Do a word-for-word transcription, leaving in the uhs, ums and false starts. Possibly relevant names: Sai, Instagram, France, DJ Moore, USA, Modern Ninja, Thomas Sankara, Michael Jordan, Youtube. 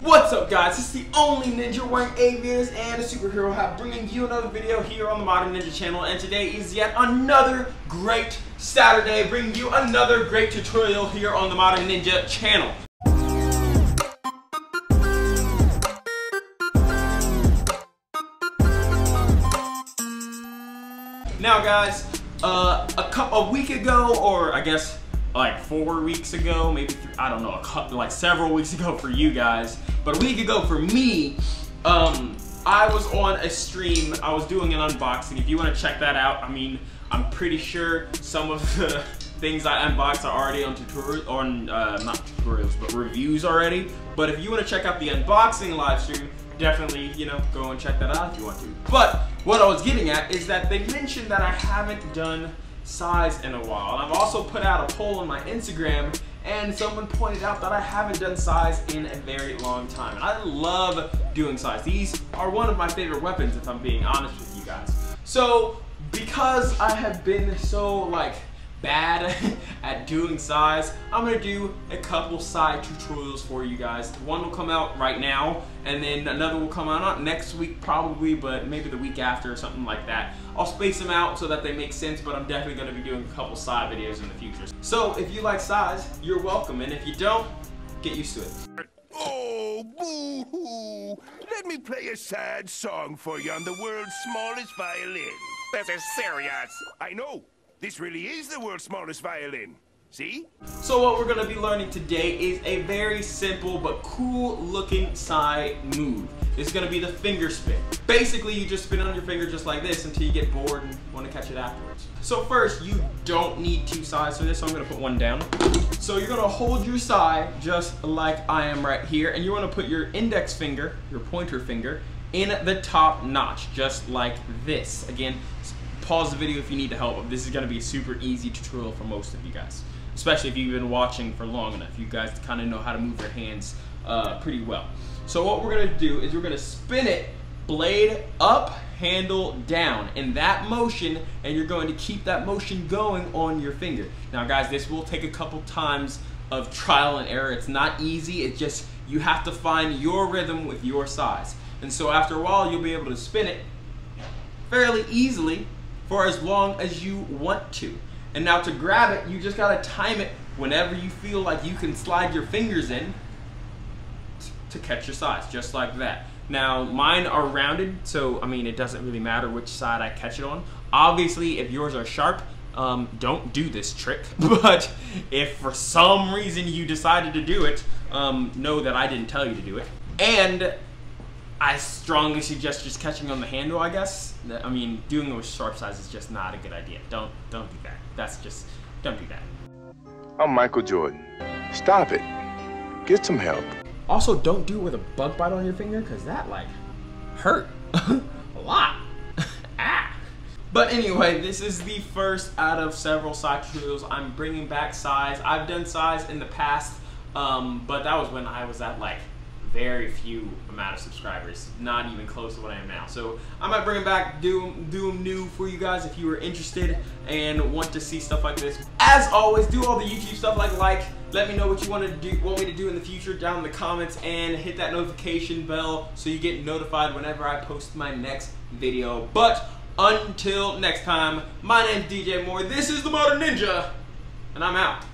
What's up, guys? It's the only ninja wearing aviators and a superhero hat, bringing you another video here on the Modern Ninja channel. And today is yet another great Saturday, bringing you another great tutorial here on the Modern Ninja channel. Now, guys, uh, a couple a week ago, or I guess like four weeks ago, maybe three, I don't know, a couple, like several weeks ago for you guys, but a week ago for me, um, I was on a stream. I was doing an unboxing. If you want to check that out, I mean, I'm pretty sure some of the things I unboxed are already on tutorials, on uh, not tutorials, but reviews already. But if you want to check out the unboxing live stream, definitely, you know, go and check that out if you want to. But what I was getting at is that they mentioned that I haven't done Sai's in a while. I've also put out a poll on my Instagram, and someone pointed out that I haven't done Sai's in a very long time. And I love doing Sai's. These are one of my favorite weapons, if I'm being honest with you guys. So because I have been so like bad at doing Sai's, I'm gonna do a couple Sai tutorials for you guys. One will come out right now, and then another will come out not next week probably, but maybe the week after or something like that. I'll space them out so that they make sense, but I'm definitely going to be doing a couple Sai videos in the future. So if you like Sai's, you're welcome, and if you don't, get used to it. Oh, boo-hoo. Let me play a sad song for you on the world's smallest violin. This is serious. I know. This really is the world's smallest violin. See? So what we're going to be learning today is a very simple but cool looking Sai move. It's going to be the finger spin. Basically, you just spin on your finger just like this until you get bored and want to catch it afterwards. So first, you don't need two Sai's for this, so I'm going to put one down. So you're going to hold your Sai just like I am right here, and you want to put your index finger, your pointer finger, in the top notch just like this. Again, pause the video if you need the help. This is going to be a super easy tutorial for most of you guys, especially if you've been watching for long enough. You guys kind of know how to move your hands uh, pretty well. So what we're going to do is we're going to spin it blade up, handle down in that motion, and you're going to keep that motion going on your finger. Now guys, this will take a couple times of trial and error. It's not easy. It's just you have to find your rhythm with your size. And so after a while, you'll be able to spin it fairly easily for as long as you want to. And now to grab it, you just gotta time it whenever you feel like you can slide your fingers in to catch your size, just like that. Now mine are rounded, so I mean it doesn't really matter which side I catch it on. Obviously if yours are sharp, um, don't do this trick, but if for some reason you decided to do it, um, know that I didn't tell you to do it. And I strongly suggest just catching on the handle, I guess. I mean, doing it with sharp size is just not a good idea. Don't, don't do that. That's just, don't do that. I'm Michael Jordan. Stop it. Get some help. Also, don't do it with a bug bite on your finger, because that, like, hurt a lot. Ah. But anyway, this is the first out of several Sai tutorials. I'm bringing back Sai's. I've done Sai's in the past, um, but that was when I was at, like, very few amount of subscribers, not even close to what I am now. So I might bring them back, do them, do them new for you guys if you are interested and want to see stuff like this. As always, do all the YouTube stuff like like. Let me know what you want to do, want me to do in the future down in the comments, and hit that notification bell so you get notified whenever I post my next video. But until next time, my name's D J Moore. This is the Modern Ninja, and I'm out.